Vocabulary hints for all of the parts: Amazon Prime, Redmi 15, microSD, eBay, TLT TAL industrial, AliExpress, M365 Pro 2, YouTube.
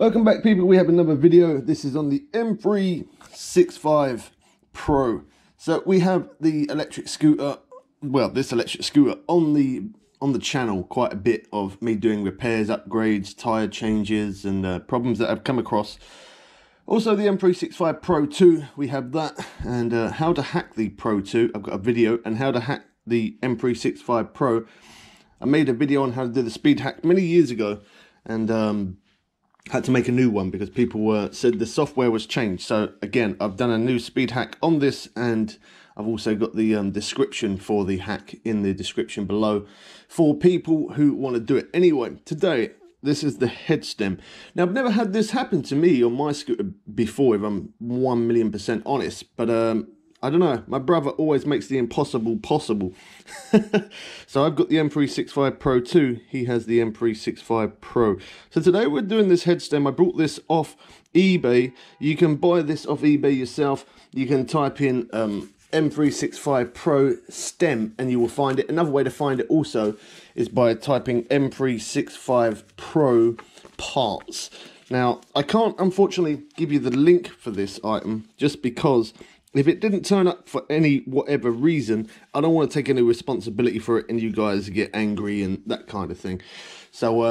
Welcome back, people. We have another video. This is on the M365 Pro. So we have the electric scooter, well, this electric scooter on the channel quite a bit of me doing repairs, upgrades, tire changes, and problems that I've come across. Also the M365 Pro 2, we have that, and how to hack the Pro 2. I've got a video on how to hack the M365 Pro. I made a video on how to do the speed hack many years ago, and had to make a new one because people said the software was changed. So again, I've done a new speed hack on this, and I've also got the description for the hack in the description below for people who want to do it. Anyway, today, this is the head stem. Now, I've never had this happen to me on my scooter before, if I'm 1,000,000% honest, but I don't know, my brother always makes the impossible possible. So I've got the M365 Pro 2, he has the M365 Pro. So today we're doing this head stem. I brought this off eBay. You can buy this off eBay yourself. You can type in M365 Pro stem and you will find it. Another way to find it also is by typing M365 Pro parts. Now, I can't unfortunately give you the link for this item just because if it didn't turn up for any whatever reason, I don't want to take any responsibility for it and you guys get angry and that kind of thing. So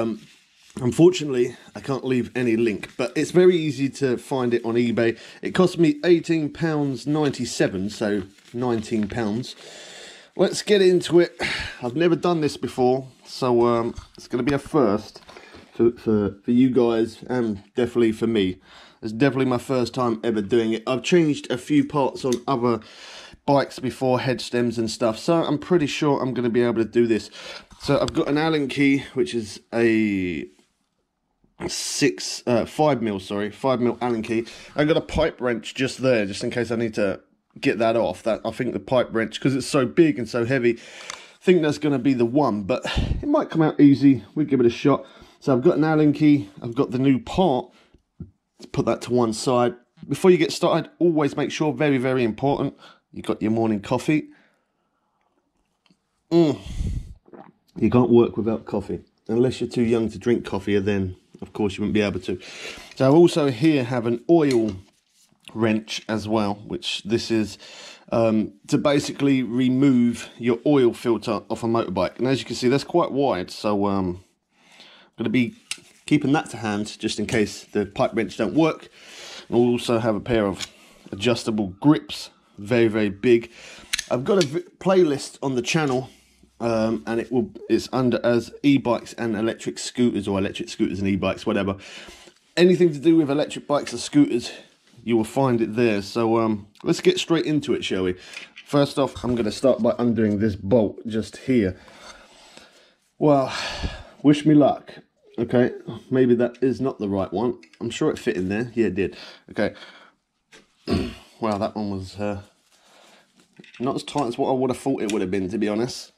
unfortunately, I can't leave any link, but it's very easy to find it on eBay. It cost me £18.97, so £19. Let's get into it. I've never done this before, so it's going to be a first for you guys and definitely for me. It's definitely my first time ever doing it. I've changed a few parts on other bikes before, head stems and stuff, so I'm pretty sure I'm going to be able to do this. So I've got an Allen key, which is a 5mm Allen key. I've got a pipe wrench just there, just in case I need to get that off. That, I think the pipe wrench, because it's so big and so heavy, I think that's going to be the one, but it might come out easy. We'll give it a shot. So I've got an Allen key, I've got the new part. Put that to one side. Before you get started, always make sure, very, very important, you got your morning coffee. You can't work without coffee. Unless you're too young to drink coffee, and then, of course, you wouldn't be able to. So I also here have an oil wrench as well, which this is to basically remove your oil filter off a motorbike. And as you can see, that's quite wide, so I'm going to be keeping that to hand just in case the pipe wrench don't work. We'll also have a pair of adjustable grips, very, very big. I've got a playlist on the channel, and it's under as e-bikes and electric scooters, or electric scooters and e-bikes, whatever. Anything to do with electric bikes or scooters, you will find it there. So let's get straight into it, shall we? First off, I'm going to start by undoing this bolt just here. Well, wish me luck. Okay, maybe that is not the right one. I'm sure it fit in there. Yeah, it did. Okay. Wow, that one was not as tight as what I would have thought it would have been, to be honest.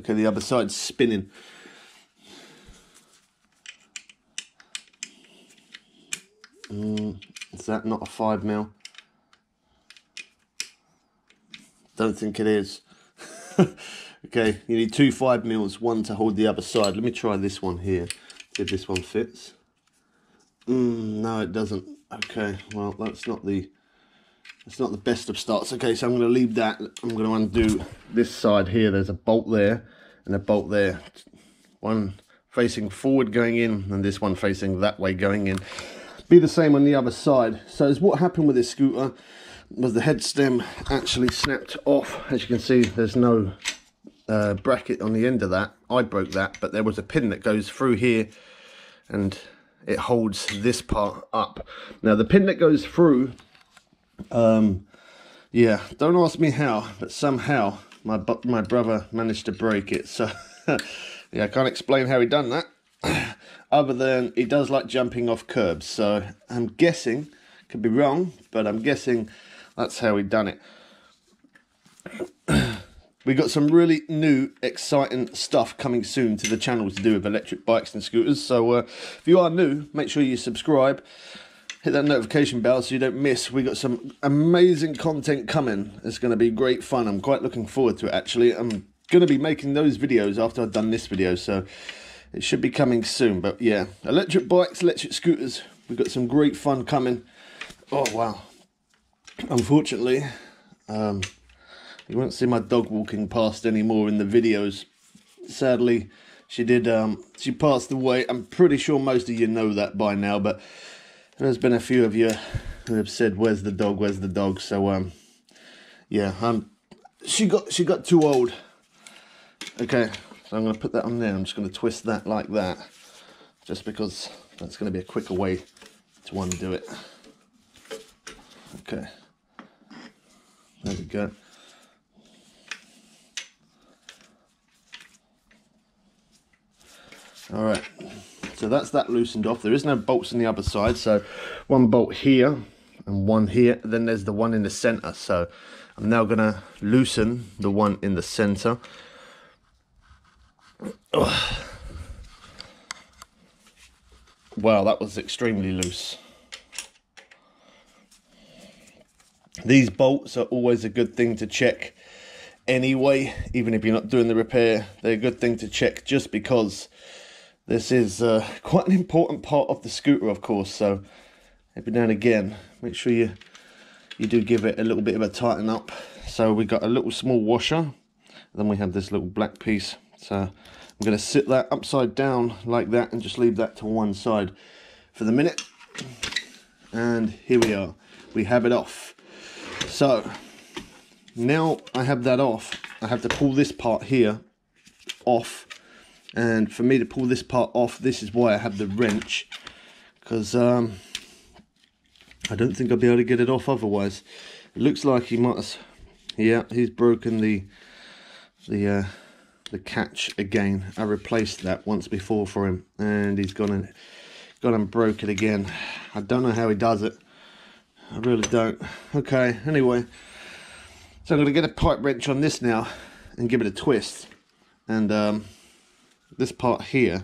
Okay, the other side's spinning. Is that not a 5mm? Don't think it is. Okay, you need two 5mm, one to hold the other side. Let me try this one here, see if this one fits. No, it doesn't. Okay, well, that's not the best of starts. Okay, so I'm going to leave that. I'm going to undo this side here. There's a bolt there and a bolt there. One facing forward going in, and this one facing that way going in. Be the same on the other side. So is what happened with this scooter was the head stem actually snapped off. As you can see, there's no bracket on the end of that. I broke that, but there was a pin that goes through here and it holds this part up. Now the pin that goes through, yeah, don't ask me how, but somehow my brother managed to break it. So yeah, I can't explain how he done that, other than he does like jumping off curbs. So I'm guessing, could be wrong, but I'm guessing that's how he done it. We got some really new, exciting stuff coming soon to the channel to do with electric bikes and scooters. So if you are new, make sure you subscribe. Hit that notification bell so you don't miss. We got some amazing content coming. It's going to be great fun. I'm quite looking forward to it, actually. I'm going to be making those videos after I've done this video. So it should be coming soon. But yeah, electric bikes, electric scooters, we've got some great fun coming. Oh wow, unfortunately you won't see my dog walking past anymore in the videos. Sadly, she did she passed away. I'm pretty sure most of you know that by now, but there's been a few of you who have said, where's the dog, where's the dog? So yeah, she got too old. Okay, so I'm gonna put that on there. I'm just gonna twist that like that, just because that's gonna be a quicker way to undo it. Okay, there we go. All right, so that's that loosened off. There is no bolts on the other side, so one bolt here and one here, then there's the one in the center. So I'm now gonna loosen the one in the center. Oh. Wow, that was extremely loose. These bolts are always a good thing to check anyway, even if you're not doing the repair. They're a good thing to check just because this is quite an important part of the scooter, of course. So every now and again, make sure you do give it a little bit of a tighten up. So we got a little small washer, then we have this little black piece. So I'm going to sit that upside down like that and just leave that to one side for the minute. And here we are, we have it off. So now I have that off, I have to pull this part here off. And for me to pull this part off, this is why I have the wrench, because I don't think I'll be able to get it off otherwise. It looks like he might have, yeah, he's broken the catch again. I replaced that once before for him, and he's gone and broke it again. I don't know how he does it, I really don't. Okay, anyway, so I'm gonna get a pipe wrench on this now and give it a twist. And this part here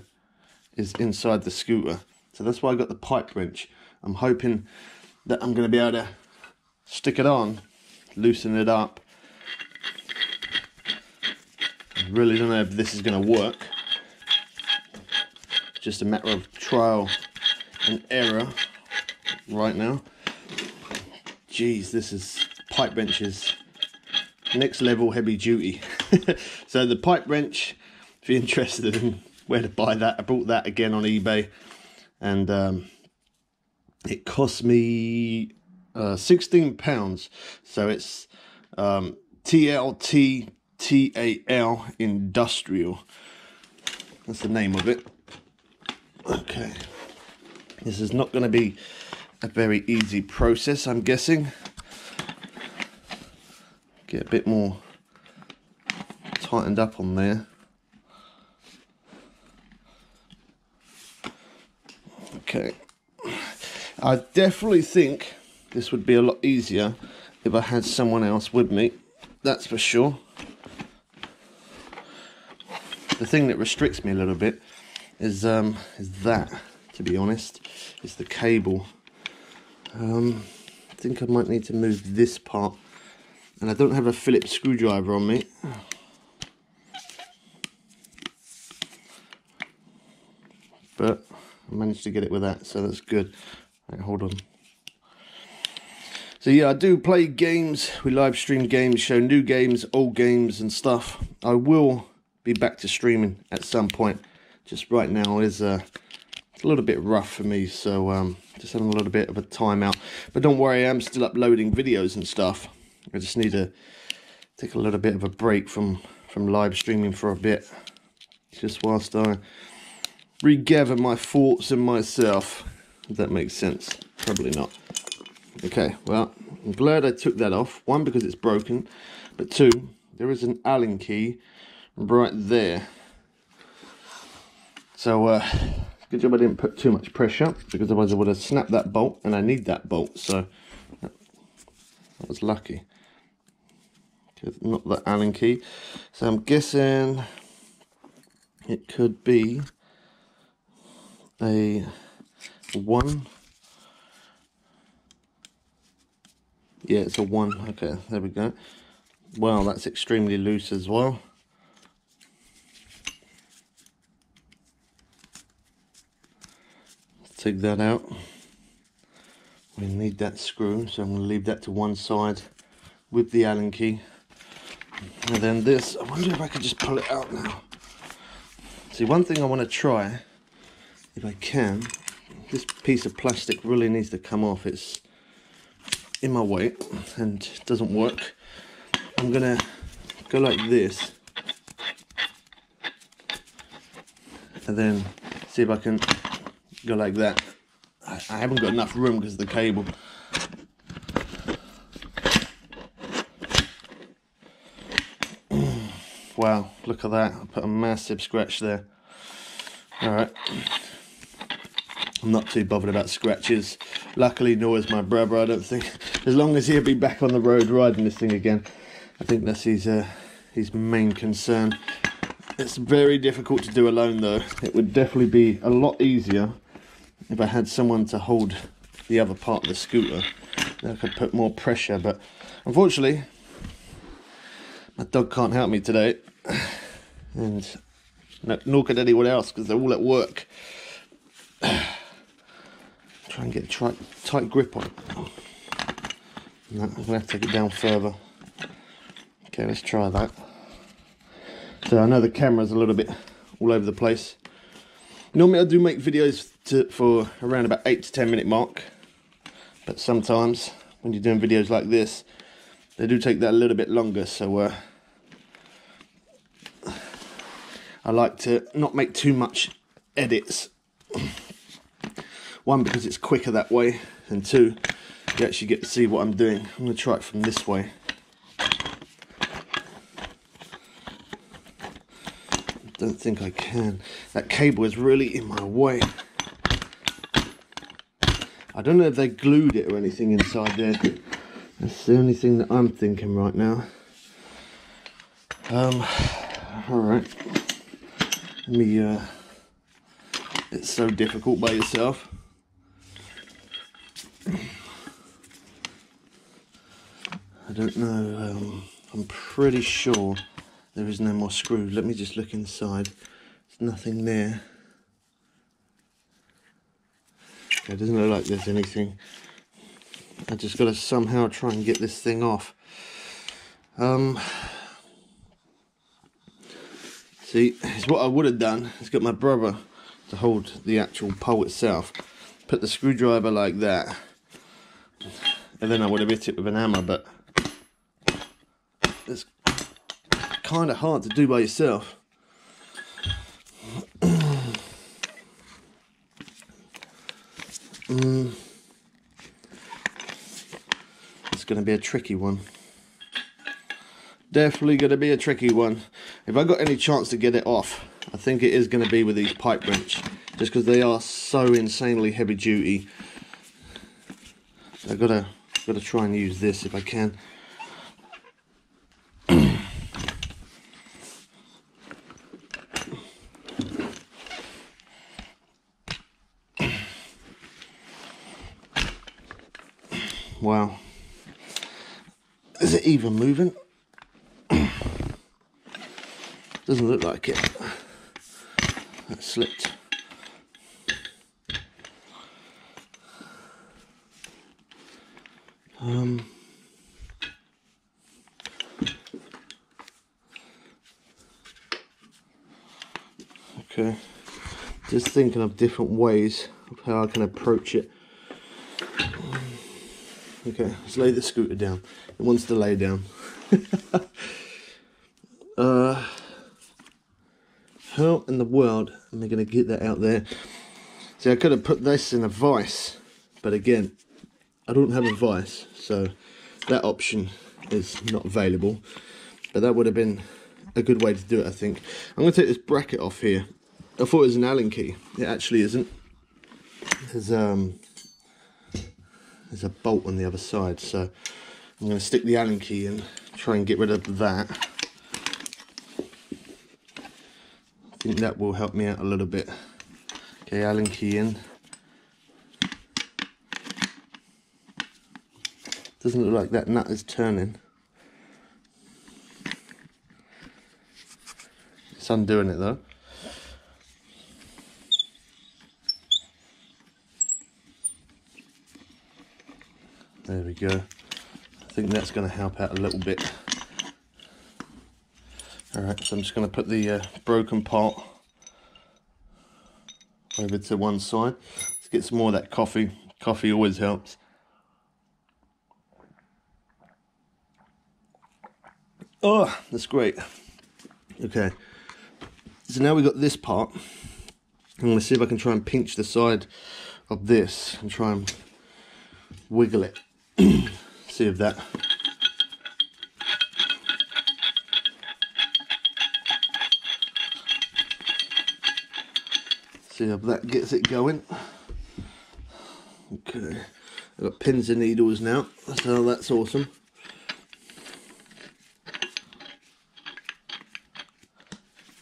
is inside the scooter, so that's why I got the pipe wrench. I'm hoping that I'm gonna be able to stick it on, loosen it up. I really don't know if this is gonna work. Just a matter of trial and error right now. Jeez, this is pipe wrenches next level heavy duty. So the pipe wrench, if you're interested in where to buy that, I bought that again on eBay, and it cost me £16. So it's TLT TAL Industrial, that's the name of it. Okay, this is not going to be a very easy process, I'm guessing. Get a bit more tightened up on there. Okay, I definitely think this would be a lot easier if I had someone else with me, that's for sure. The thing that restricts me a little bit is that, to be honest, is the cable. I think I might need to move this part, and I don't have a Phillips screwdriver on me. But I managed to get it with that, so that's good. Right, hold on. So yeah, I do play games. We live stream games, show new games, old games and stuff. I will be back to streaming at some point. Just right now is a little bit rough for me, so just having a little bit of a timeout. But don't worry, I am still uploading videos and stuff. I just need to take a little bit of a break from live streaming for a bit, just whilst I regather my thoughts and myself, if that makes sense. Probably not. Okay, well, I'm glad I took that off. One, because it's broken, but two, there is an Allen key right there. So good job I didn't put too much pressure, because otherwise I would have snapped that bolt, and I need that bolt, so that was lucky. Not the Allen key. So I'm guessing it could be a 1. Yeah, it's a 1. Okay, there we go. Wow, that's extremely loose as well. take that out. We need that screw, so I'm going to leave that to one side with the Allen key. And then this, I wonder if I could just pull it out now. See, one thing I want to try, if I can, this piece of plastic really needs to come off. It's in my way and doesn't work. I'm going to go like this and then see if I can go like that. I haven't got enough room because of the cable. Wow, look at that. I put a massive scratch there. Alright, I'm not too bothered about scratches. Luckily, nor is my brother, I don't think. As long as he'll be back on the road riding this thing again. I think that's his main concern. It's very difficult to do alone though. It would definitely be a lot easier if I had someone to hold the other part of the scooter. Then I could put more pressure, but unfortunately, my dog can't help me today, and nor could anyone else because they're all at work. Try and get a tight grip on it. No, I'm going to have to take it down further. Okay, let's try that. So I know the camera's a little bit all over the place. Normally I do make videos for around about 8 to 10 minute mark, but sometimes when you're doing videos like this, they do take that a little bit longer, so I like to not make too much edits. One, because it's quicker that way, and two, you actually get to see what I'm doing. I'm going to try it from this way. I don't think I can. That cable is really in my way. I don't know if they glued it or anything inside there. That's the only thing that I'm thinking right now. Alright. Let me, it's so difficult by yourself. I don't know, I'm pretty sure there is no more screw. Let me just look inside. There's nothing there. Okay, it doesn't look like there's anything. I just got to somehow try and get this thing off. See, it's what I would have done. It's got my brother to hold the actual pole itself. Put the screwdriver like that, and then I would have hit it with an hammer. But it's kind of hard to do by yourself. Going to be a tricky one. Definitely going to be a tricky one. If I got any chance to get it off, I think it is going to be with these pipe wrench, just because they are so insanely heavy duty. So I've got to try and use this if I can. Wow. Is it even moving? Doesn't look like it. That slipped. Okay. Just thinking of different ways of how I can approach it. Okay, let's lay the scooter down. It wants to lay down. How in the world am I going to get that out there? See, I could have put this in a vise, but again, I don't have a vise, so that option is not available. But that would have been a good way to do it, I think. I'm going to take this bracket off here. I thought it was an Allen key. It actually isn't. There's a bolt on the other side, so I'm going to stick the Allen key in, try and get rid of that. I think that will help me out a little bit. Okay, Allen key in. Doesn't look like that nut is turning. It's undoing it though. There we go. I think that's going to help out a little bit. Alright, so I'm just going to put the broken part over to one side. Let's get some more of that coffee. Coffee always helps. Oh, that's great. Okay, so now we've got this part. I'm going to see if I can try and pinch the side of this and try and wiggle it. See if that... see if that gets it going. Okay, I've got pins and needles now, so that's awesome.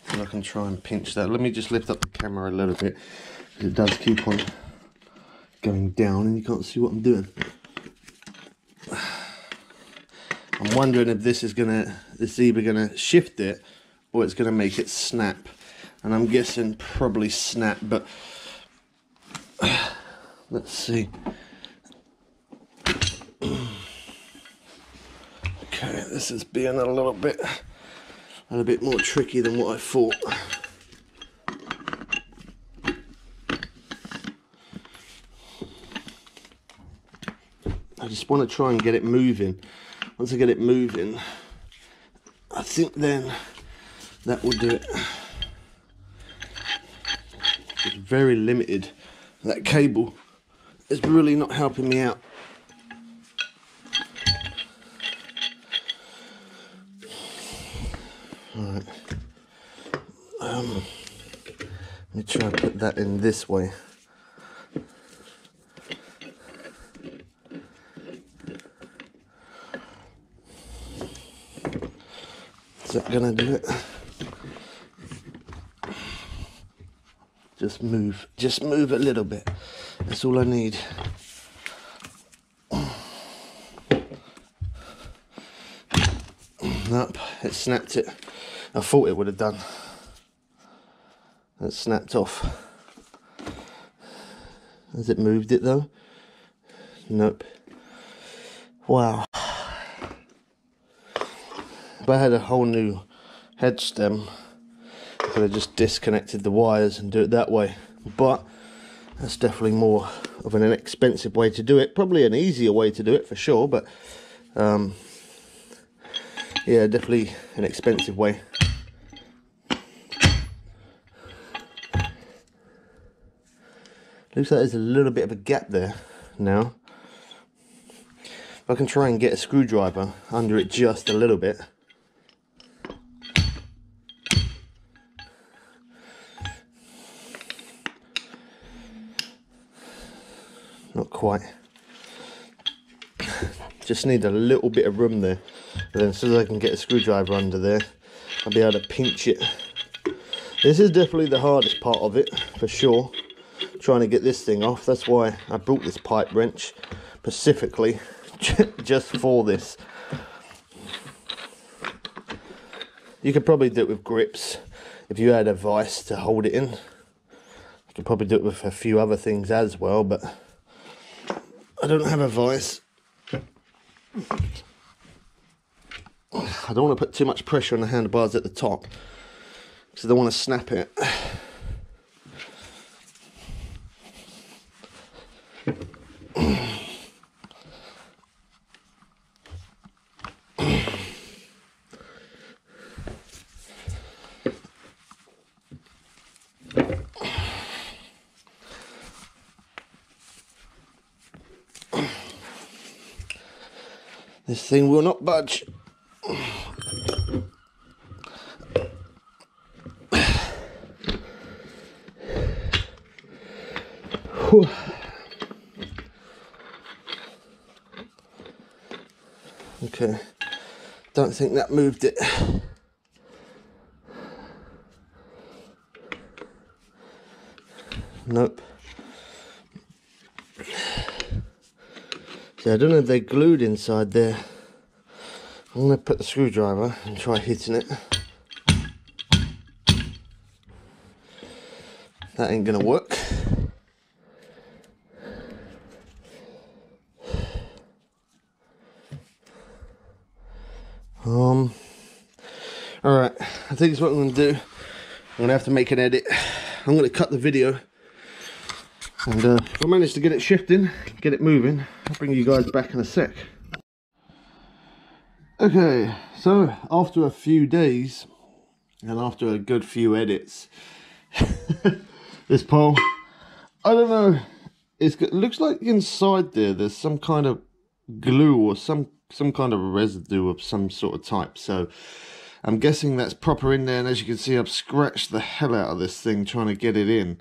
And I can try and pinch that. Let me just lift up the camera a little bit, because it does keep on going down and you can't see what I'm doing. I'm wondering if this is gonna, this either gonna shift it or it's gonna make it snap. And I'm guessing probably snap, but let's see. Okay, this is being a little bit more tricky than what I thought. I just want to try and get it moving. Once I get it moving, I think then that will do it. It's very limited. That cable is really not helping me out. Alright. Let me try and put that in this way. Is that gonna do it? Just move a little bit. That's all I need. Nope, it snapped it. I thought it would have done. It snapped off. Has it moved it though? Nope. Wow. If I had a whole new head stem, could have just disconnected the wires and do it that way, but that's definitely more of an inexpensive way to do it. Probably an easier way to do it for sure, but yeah, definitely an expensive way. Looks like there's a little bit of a gap there now. If I can try and get a screwdriver under it just a little bit. Not quite. Just need a little bit of room there. And then as soon as I can get a screwdriver under there, I'll be able to pinch it. This is definitely the hardest part of it, for sure. Trying to get this thing off. That's why I brought this pipe wrench, specifically, just for this. You could probably do it with grips, if you had a vice to hold it in. You could probably do it with a few other things as well, but... I don't have a vice. I don't want to put too much pressure on the handlebars at the top, because I don't want to snap it. This thing will not budge. Whew. Okay, don't think that moved it. Nope. So I don't know if they're glued inside there. I'm going to put the screwdriver and try hitting it. That ain't going to work. I think that's what I'm going to do. I'm going to have to make an edit. I'm going to cut the video. And if I manage to get it shifting, get it moving, I'll bring you guys back in a sec. Okay, so after a few days, and after a good few edits, this pole, I don't know, it looks like inside there's some kind of glue or some kind of residue of some sort of type, so I'm guessing that's proper in there. And as you can see, I've scratched the hell out of this thing trying to get it in.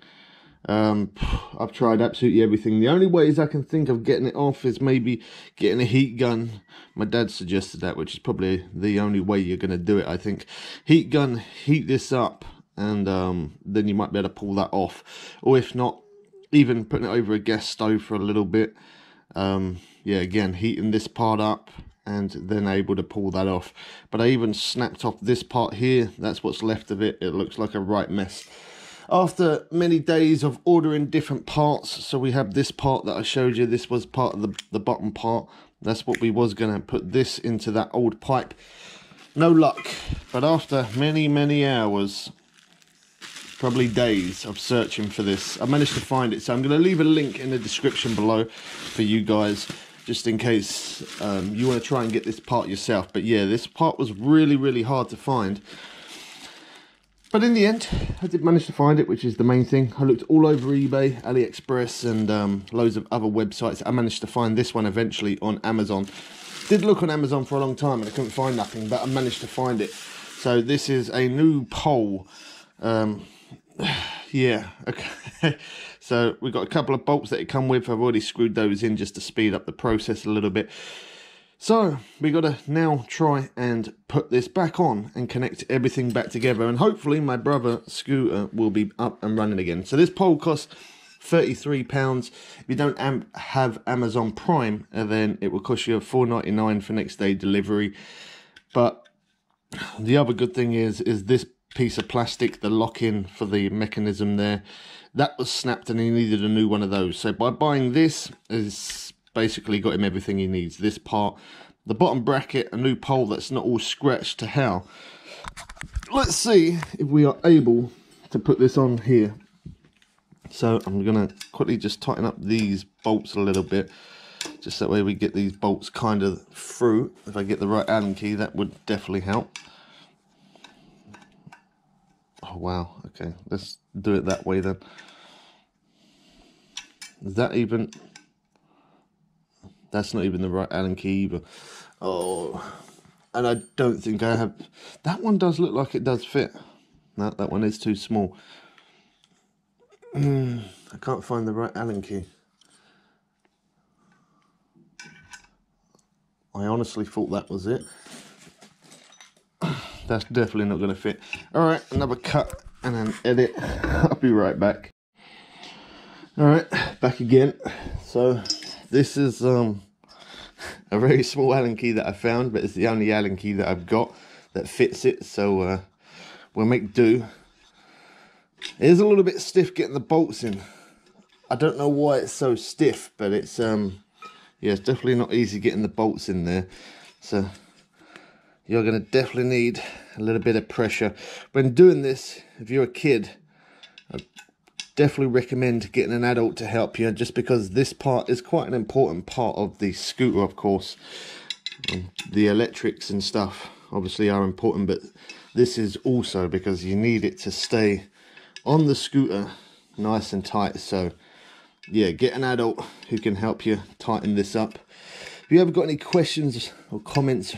I've tried absolutely everything. The only ways I can think of getting it off is maybe getting a heat gun. My dad suggested that, which is probably the only way you're going to do it, I think. Heat gun, heat this up, and then you might be able to pull that off. Or if not, even putting it over a gas stove for a little bit. Yeah, again, heating this part up and then able to pull that off. But I even snapped off this part here. That's what's left of it. It looks like a right mess. After many days of ordering different parts, so we have this part that I showed you. This was part of the bottom part. That's what we was going to put this into that old pipe. No luck. But after many, many hours, probably days of searching for this, I managed to find it. So I'm going to leave a link in the description below for you guys, just in case you want to try and get this part yourself. But yeah, this part was really, really hard to find. But in the end, I did manage to find it, which is the main thing. I looked all over eBay, AliExpress, and loads of other websites. I managed to find this one eventually on Amazon. Did look on Amazon for a long time and I couldn't find nothing, but I managed to find it. So this is a new pole. Yeah, okay. So we've got a couple of bolts that it come with. I've already screwed those in just to speed up the process a little bit. So we got to now try and put this back on and connect everything back together, and hopefully my brother Scooter will be up and running again. So this pole costs £33. If you don't have Amazon Prime, then it will cost you $4.99 for next day delivery. But the other good thing is this piece of plastic, the lock-in for the mechanism there, that was snapped and he needed a new one of those. So by buying this, is basically got him everything he needs. This part, the bottom bracket, a new pole that's not all scratched to hell. Let's see if we are able to put this on here. So I'm going to quickly just tighten up these bolts a little bit, just that way we get these bolts kind of through. If I get the right Allen key, that would definitely help. Oh wow, okay, let's do it that way then. Is that even... That's not even the right Allen key either. Oh, and I don't think I have... That one does look like it does fit. No, that one is too small. I can't find the right Allen key. I honestly thought that was it. That's definitely not going to fit. All right, another cut and an edit. I'll be right back. All right, back again. So... this is a very small Allen key that I found, but it's the only Allen key that I've got that fits it, so we'll make do. It is a little bit stiff getting the bolts in. I don't know why it's so stiff, but it's yeah, it's definitely not easy getting the bolts in there. So you're going to definitely need a little bit of pressure. When doing this, if you're a kid, definitely recommend getting an adult to help you, just because this part is quite an important part of the scooter, of course. The electrics and stuff obviously are important, but this is also because you need it to stay on the scooter nice and tight. So yeah, get an adult who can help you tighten this up. If you ever got any questions or comments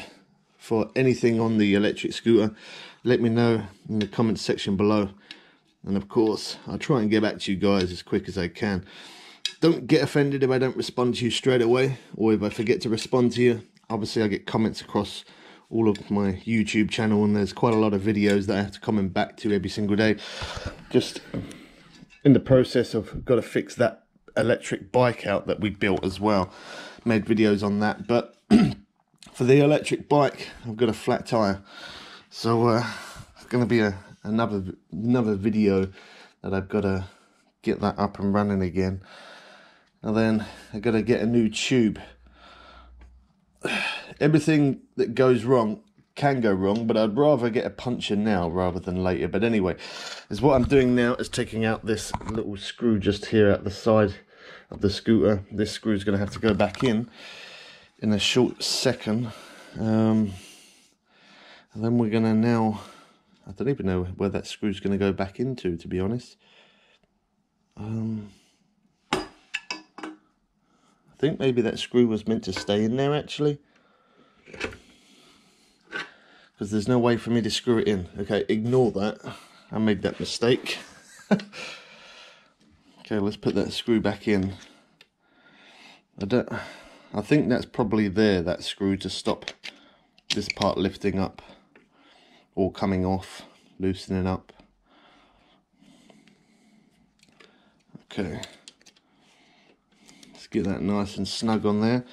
for anything on the electric scooter, let me know in the comments section below. And of course, I'll try and get back to you guys as quick as I can. Don't get offended if I don't respond to you straight away, or if I forget to respond to you. Obviously, I get comments across all of my YouTube channel, and there's quite a lot of videos that I have to comment back to every single day. Just in the process of, got to fix that electric bike out that we built as well. Made videos on that, but for the electric bike, I've got a flat tire. So it's going to be a... another video that I've got to get that up and running again, and then I've got to get a new tube. Everything that goes wrong can go wrong, but I'd rather get a puncture now rather than later. But anyway, is what I'm doing now is taking out this little screw just here at the side of the scooter. This screw is going to have to go back in a short second, and then we're going to now, I don't even know where that screw's going to go back into, to be honest. I think maybe that screw was meant to stay in there actually, because there's no way for me to screw it in. Okay, ignore that, I made that mistake. Okay, let's put that screw back in. I think that's probably there, that screw, to stop this part lifting up or coming off, loosening up. Okay, let's get that nice and snug on there.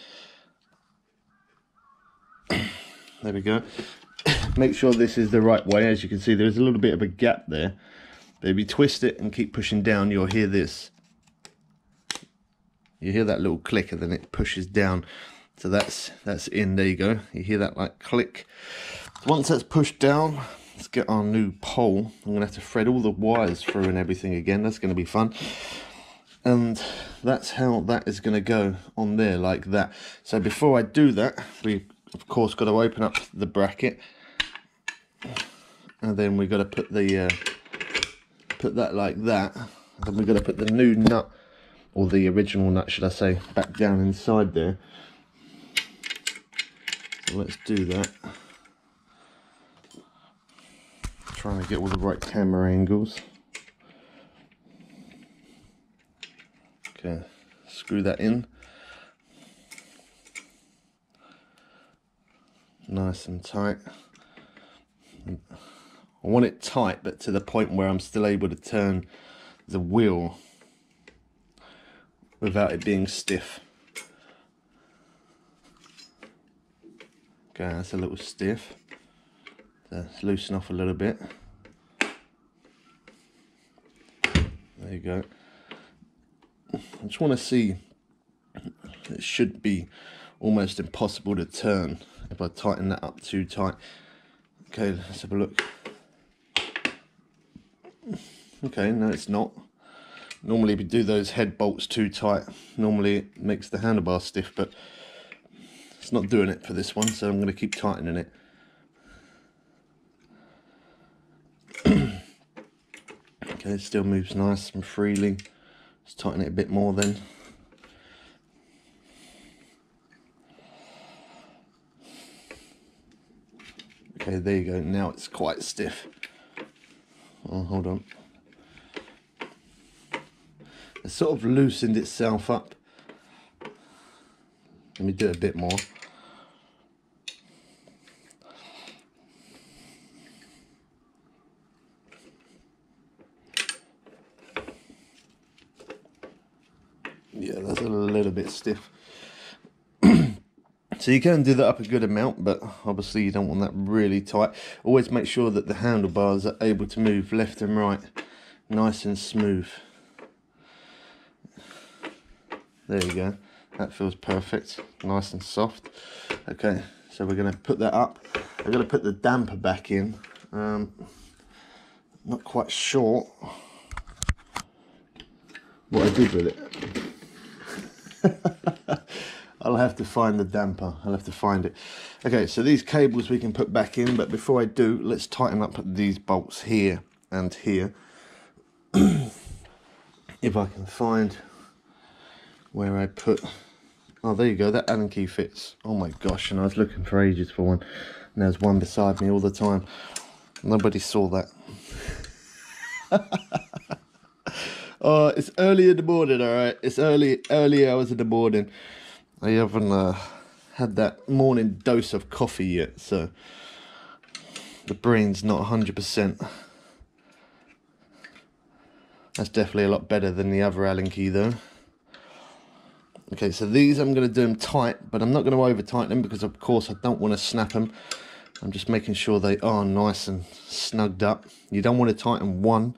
There we go. Make sure this is the right way. As you can see, there's a little bit of a gap there. Maybe twist it and keep pushing down, you'll hear this. You hear that little click and then it pushes down. So that's in, there you go. You hear that like click. Once that's pushed down, let's get our new pole. I'm gonna have to thread all the wires through and everything again. That's gonna be fun. And that's how that is gonna go on there, like that. So before I do that, we of course got to open up the bracket, and then we've got to put the put that like that, and then we've got to put the new nut, or the original nut should I say, back down inside there. So let's do that. Trying to get all the right camera angles. Okay, screw that in nice and tight. I want it tight, but to the point where I'm still able to turn the wheel without it being stiff. Okay, that's a little stiff. Let's loosen off a little bit. There you go. I just want to see, it should be almost impossible to turn if I tighten that up too tight. Okay, let's have a look. Okay, no, it's not. Normally we do those head bolts too tight, normally it makes the handlebar stiff, but it's not doing it for this one, so I'm going to keep tightening it. Okay, it still moves nice and freely. Let's tighten it a bit more then. Okay, there you go, now it's quite stiff. Oh, hold on. It sort of loosened itself up. Let me do it a bit more. Yeah, that's a little bit stiff. So you can do that up a good amount, but obviously you don't want that really tight. Always make sure that the handlebars are able to move left and right, nice and smooth. There you go, that feels perfect, nice and soft. Okay, so we're going to put that up. I'm going to put the damper back in. Not quite sure what I did with it. I'll have to find the damper, I'll have to find it. Okay, so these cables we can put back in, but before I do, let's tighten up these bolts here and here. If I can find where I put, oh there you go, that Allen key fits. Oh my gosh, and I was looking for ages for one, and there's one beside me all the time. Nobody saw that. Oh, it's early in the morning, alright, it's early hours in the morning. I haven't had that morning dose of coffee yet, so the brain's not 100%. That's definitely a lot better than the other Allen key though. Okay, so these I'm going to do them tight, but I'm not going to over tighten them because of course I don't want to snap them. I'm just making sure they are nice and snugged up. You don't want to tighten one,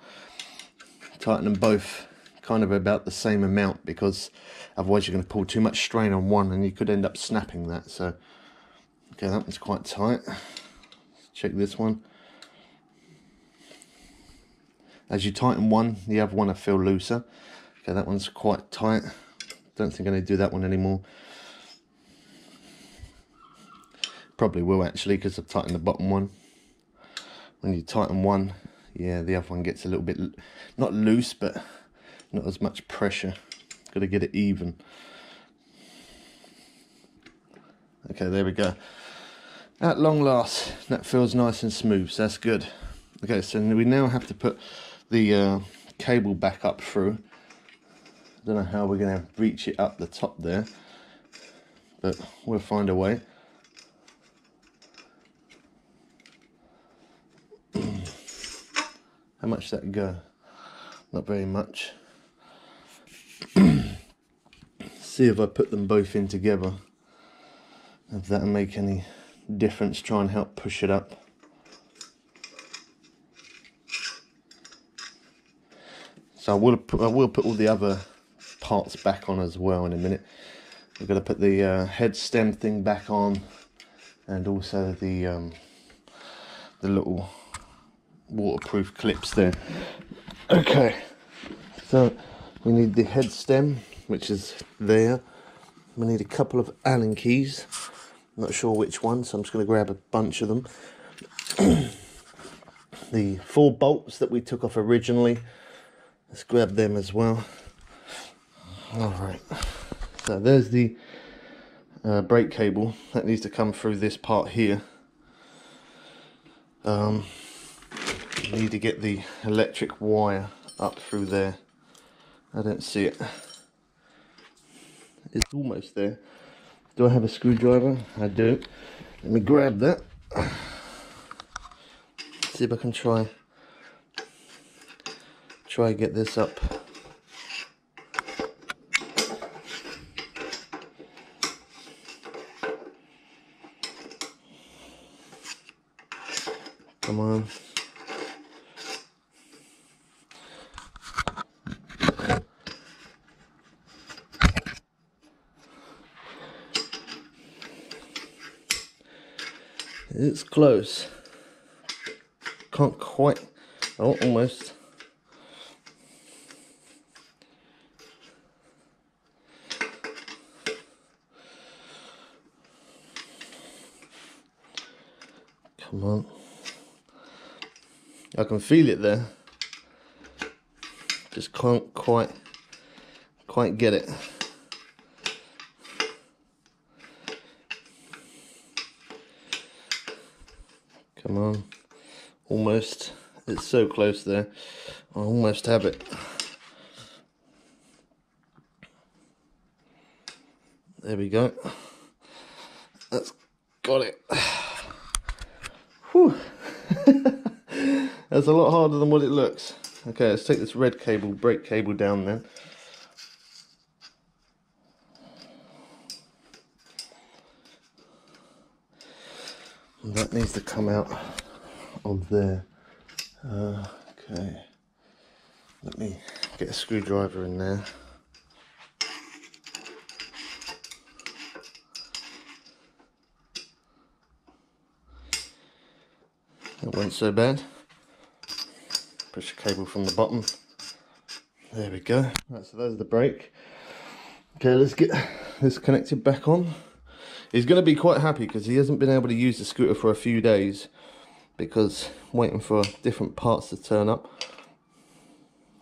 tighten them both kind of about the same amount, because otherwise you're going to pull too much strain on one and you could end up snapping that. So okay, that one's quite tight. check this one. As you tighten one, the other one I feel looser. Okay, that one's quite tight. Don't think I need to do that one anymore. Probably will actually, because I've tightened the bottom one. When you tighten one, yeah, the other one gets a little bit, not loose, but not as much pressure. Got to get it even. Okay, there we go. At long last, that feels nice and smooth, so that's good. Okay, so we now have to put the cable back up through. I don't know how we're going to reach it up the top there, but we'll find a way. How much that go? Not very much. See if I put them both in together, if that'll make any difference. Try and help push it up. So I will put all the other parts back on as well in a minute. We're going to put the head stem thing back on, and also the little waterproof clips there. Okay, so we need the head stem, which is there. We need a couple of Allen keys. I'm not sure which one, so I'm just going to grab a bunch of them. The 4 bolts that we took off originally, let's grab them as well. All right, so there's the brake cable that needs to come through this part here. We need to get the electric wire up through there. I don't see it. It's almost there. Do I have a screwdriver? I do. Let me grab that. See if I can try and get this up. Come on. It's close. Can't quite. Oh, almost. Come on. I can feel it there. Just can't quite get it. Come on, almost. It's so close there. I almost have it. There we go. That's got it. Whew. That's a lot harder than what it looks. Okay, let's take this red cable, brake cable down then. That needs to come out of there. Okay, let me get a screwdriver in there. That wasn't so bad. Push the cable from the bottom. There we go. Right, so there's the brake. Okay, let's get this connected back on. He's going to be quite happy because he hasn't been able to use the scooter for a few days because waiting for different parts to turn up.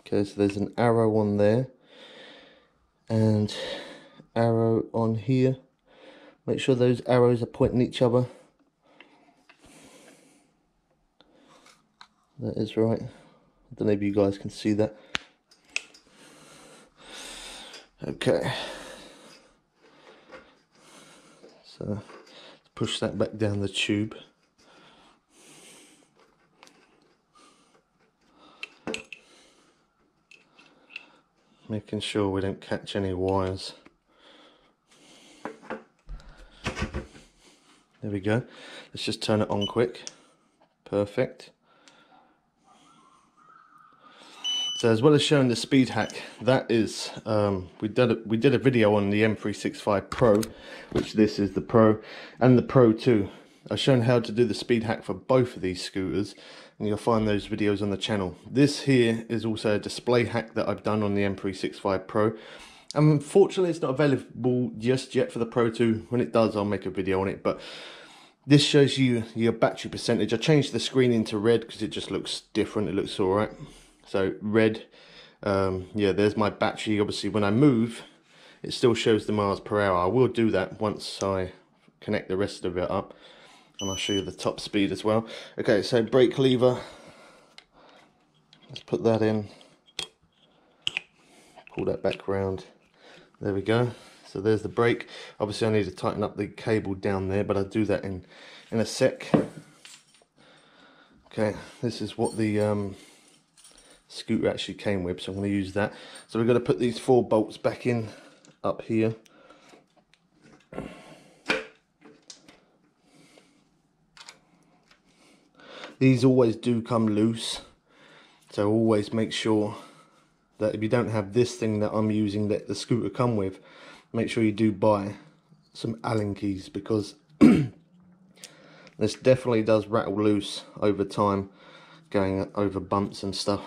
Okay, so there's an arrow on there and arrow on here. Make sure those arrows are pointing each other. That is right. I don't know if you guys can see that. Okay. Push that back down the tube. Making sure we don't catch any wires. There we go. Let's just turn it on quick. Perfect. So as well as showing the speed hack, that is, we did a video on the M365 Pro, which this is the Pro, and the Pro 2. I've shown how to do the speed hack for both of these scooters, and you'll find those videos on the channel. This here is also a display hack that I've done on the M365 Pro. Unfortunately, it's not available just yet for the Pro 2. When it does, I'll make a video on it, but this shows you your battery percentage. I changed the screen into red because it just looks different. It looks all right. So red, yeah, there's my battery. Obviously, when I move, it still shows the miles per hour. I will do that once I connect the rest of it up, and I'll show you the top speed as well. Okay, so brake lever, let's put that in, pull that back round, there we go. So there's the brake. Obviously I need to tighten up the cable down there, but I'll do that in a sec. Okay, this is what the scooter actually came with, so I'm going to use that. So we're going to put these four bolts back in up here. These always do come loose, so always make sure that if you don't have this thing that I'm using that the scooter come with, make sure you do buy some Allen keys, because this definitely does rattle loose over time, going over bumps and stuff.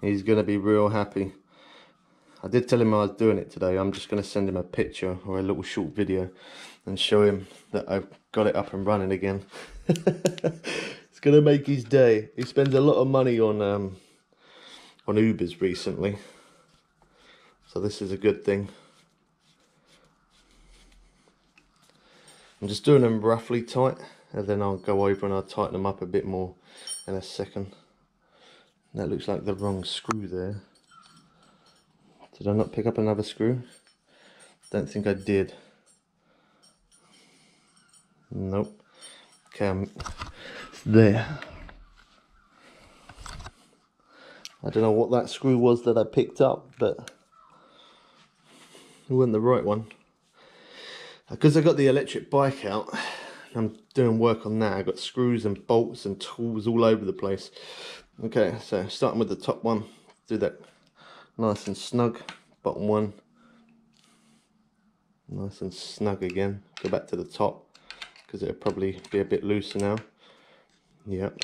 He's going to be real happy. I did tell him I was doing it today. I'm just going to send him a picture or a little short video and show him that I've got it up and running again. It's going to make his day. He spends a lot of money on Ubers recently, so this is a good thing. I'm just doing them roughly tight, and then I'll go over and I'll tighten them up a bit more in a second. That looks like the wrong screw there. Did I not pick up another screw? Don't think I did. Nope. Okay, it's there. I don't know what that screw was that I picked up, but it wasn't the right one. Because I got the electric bike out, I'm doing work on that. I got screws and bolts and tools all over the place. Okay, so starting with the top one, do that nice and snug. Bottom one, nice and snug again. Go back to the top, because it'll probably be a bit looser now. Yep.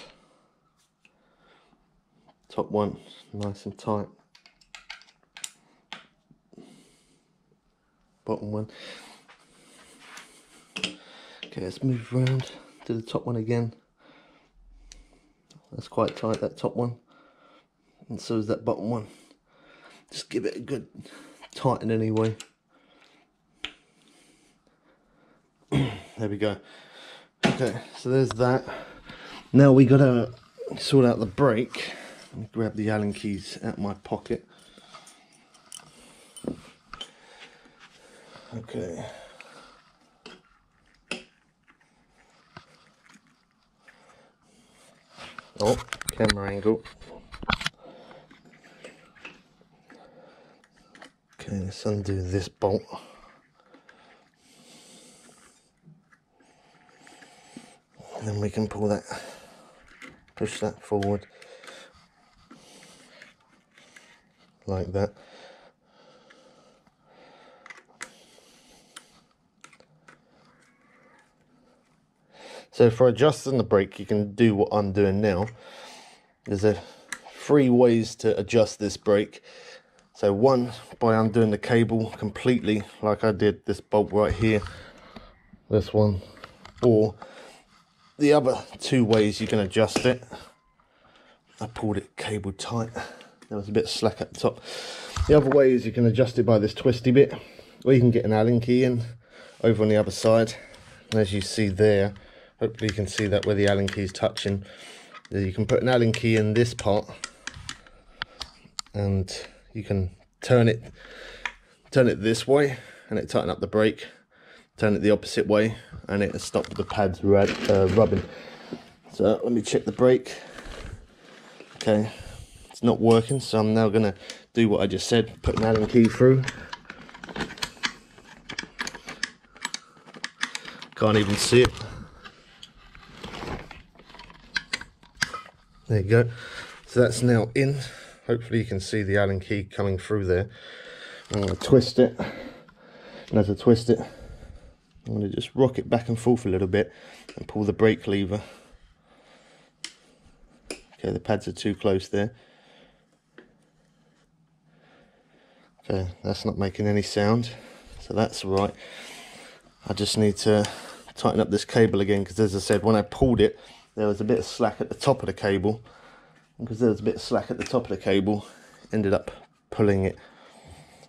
Top one, nice and tight. Bottom one. Okay, let's move round to the top one again. That's quite tight, that top one. And so is that bottom one. Just give it a good tighten anyway. There we go. Okay, so there's that. Now we gotta sort out the brake. Let me grab the Allen keys out of my pocket. Okay. Oh, camera angle. Okay, let's undo this bolt. And then we can pull that, push that forward like that. So for adjusting the brake, you can do what I'm doing now. There's three ways to adjust this brake. So one, by undoing the cable completely, like I did this bolt right here, this one, or the other two ways you can adjust it. I pulled it cable tight. There was a bit of slack at the top. The other way is you can adjust it by this twisty bit, or you can get an Allen key in over on the other side. And as you see there, hopefully you can see that where the Allen key is touching. You can put an Allen key in this part, and you can turn it this way, and it tighten up the brake. Turn it the opposite way, and it'll stop the pads rubbing. So let me check the brake. Okay, it's not working, so I'm now going to do what I just said, put an Allen key through. Can't even see it. There you go. So that's now in. Hopefully you can see the Allen key coming through there. I'm going to twist it, and as I twist it, I'm going to just rock it back and forth a little bit and pull the brake lever. Okay, the pads are too close there. Okay, that's not making any sound, so that's right. I just need to tighten up this cable again, because as I said, when I pulled it, there was a bit of slack at the top of the cable. Because there was a bit of slack at the top of the cable, ended up pulling it,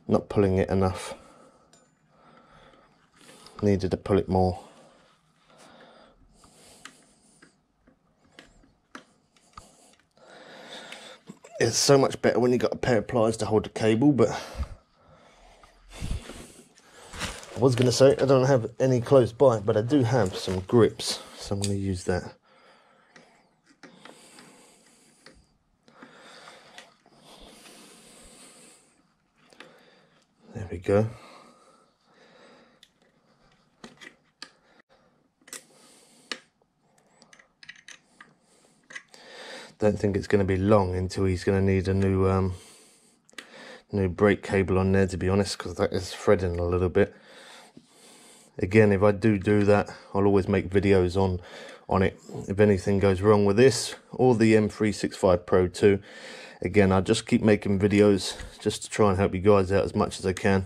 not pulling it enough. Needed to pull it more. It's so much better when you've got a pair of pliers to hold the cable, but I was going to say I don't have any close by, but I do have some grips, so I'm going to use that. There we go. Don't think it's going to be long until he's going to need a new brake cable on there, to be honest, because that is threading a little bit. Again, if I do that, I'll always make videos on it. If anything goes wrong with this or the M365 Pro 2, again, I'll just keep making videos just to try and help you guys out as much as I can.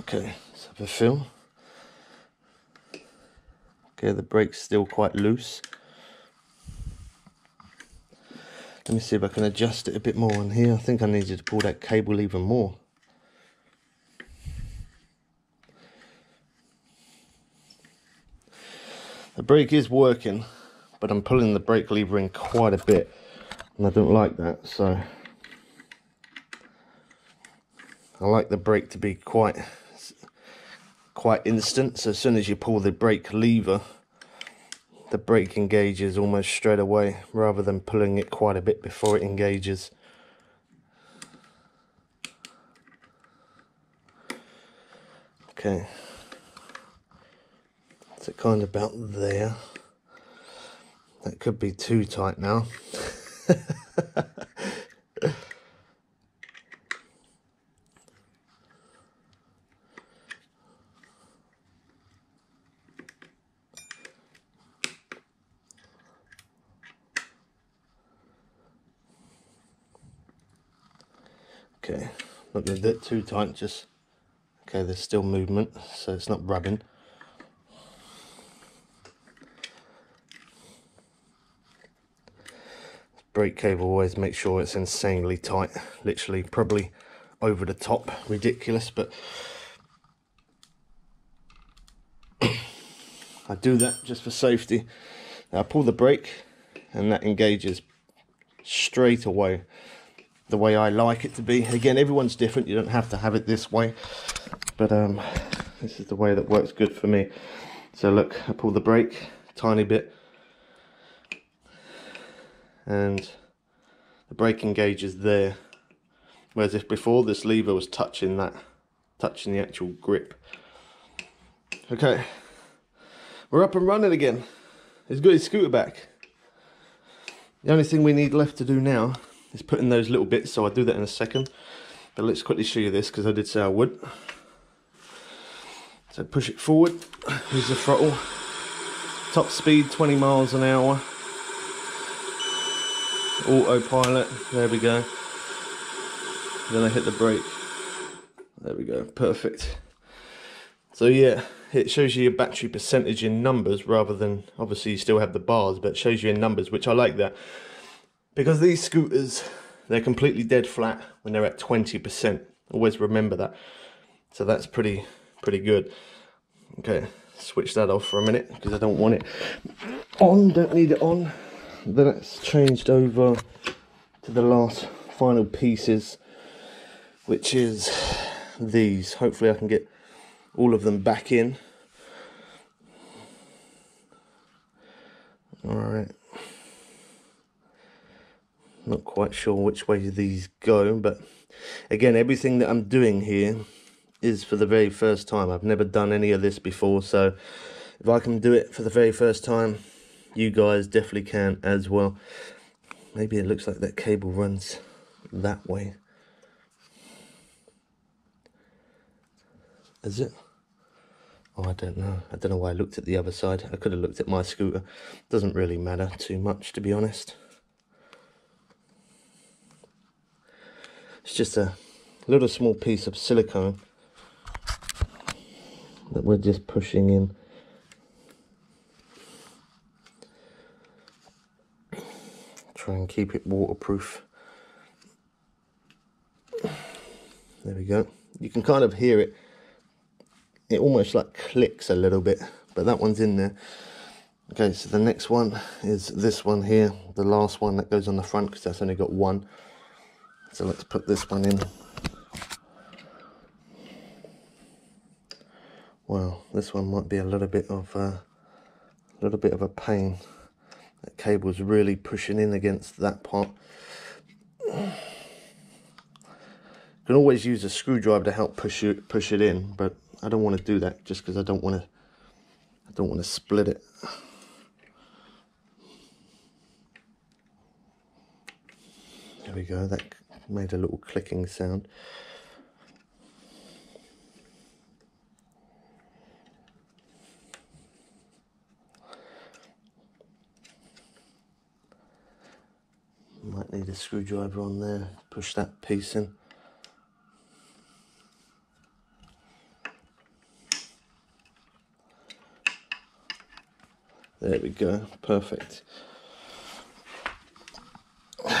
Okay, let's have a feel. Okay, the brake's still quite loose. Let me see if I can adjust it a bit more on here. I think I needed to pull that cable even more. The brake is working, but I'm pulling the brake lever in quite a bit, and I don't like that, so I like the brake to be quite instant. So as soon as you pull the brake lever, the brake engages almost straight away, rather than pulling it quite a bit before it engages. Okay, so kind of about there. That could be too tight now. Okay, not going to do it too tight, just, okay, there's still movement, so it's not rubbing. Brake cable, always make sure it's insanely tight, literally, probably over the top, ridiculous, but I do that just for safety. Now I pull the brake and that engages straight away, the way I like it to be. Again, everyone's different, you don't have to have it this way, but this is the way that works good for me. So look, I pull the brake tiny bit and the brake engages there, whereas if before, this lever was touching that, touching the actual grip. Okay, we're up and running again. He's got his scooter back. The only thing we need left to do now is put in those little bits, so I'll do that in a second, but let's quickly show you this, because I did say I would. So push it forward, use the throttle, top speed 20 miles an hour, autopilot, there we go. Then I hit the brake, there we go, perfect. So yeah, it shows you your battery percentage in numbers, rather than, obviously you still have the bars, but it shows you in numbers, which I like that. Because these scooters, they're completely dead flat when they're at 20%. Always remember that. So that's pretty good. Okay, switch that off for a minute, because I don't want it on, don't need it on. Then it's changed over to the last final pieces, which is these. Hopefully I can get all of them back in. All right. Not quite sure which way these go, but again, everything that I'm doing here is for the very first time. I've never done any of this before, so if I can do it for the very first time, you guys definitely can as well. Maybe it looks like that cable runs that way. is it? Oh, I don't know. I don't know why I looked at the other side. I could have looked at my scooter. Doesn't really matter too much, to be honest. It's just a little small piece of silicone that we're just pushing in. Try and keep it waterproof. There we go. You can kind of hear it. It almost like clicks a little bit, but that one's in there. Okay, so the next one is this one here, the last one that goes on the front, because that's only got one. So let's put this one in. Wow, this one might be a little bit of a pain. That cable's really pushing in against that part. You can always use a screwdriver to help push it in, but I don't want to do that just because I don't want to split it. There we go. That made a little clicking sound. Might need a screwdriver on there. Push that piece in. There we go, perfect. So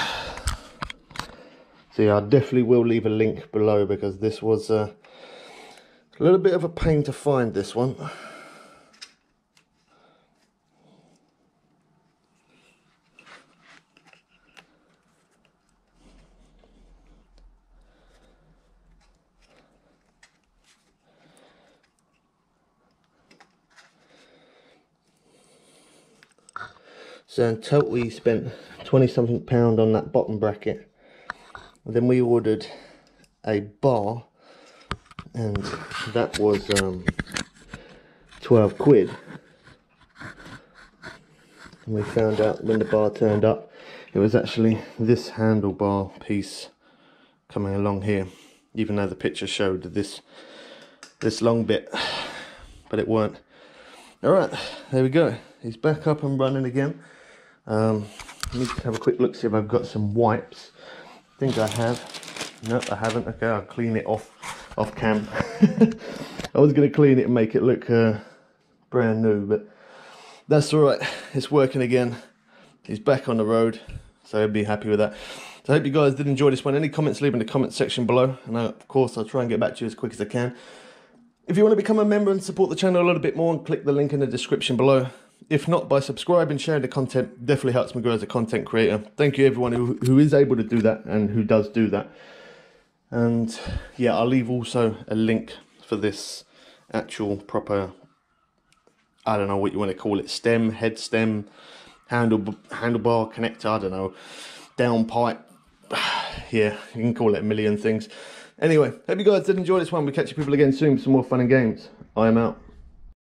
yeah, I definitely will leave a link below because this was a little bit of a pain to find, this one. So in total we spent 20 something pound on that bottom bracket. Then we ordered a bar and that was 12 quid. And we found out when the bar turned up, it was actually this handlebar piece coming along here. Even though the picture showed this long bit, but it weren't. Alright, there we go. He's back up and running again. I need to have a quick look, see if I've got some wipes. I think I have. No, I haven't. Okay, I'll clean it off cam. I was going to clean it and make it look brand new, but that's alright. It's working again. He's back on the road, so I'll be happy with that. So I hope you guys did enjoy this one. Any comments, leave in the comment section below. And of course, I'll try and get back to you as quick as I can. If you want to become a member and support the channel a little bit more, click the link in the description below. If not, by subscribing, sharing the content, definitely helps me grow as a content creator. Thank you everyone who is able to do that and who does do that. And yeah, I'll leave also a link for this actual proper, I don't know what you want to call it, stem, head stem, handlebar connector, I don't know, down pipe. Yeah, you can call it a million things. Anyway, hope you guys did enjoy this one. We'll catch you people again soon for some more fun and games. I am out.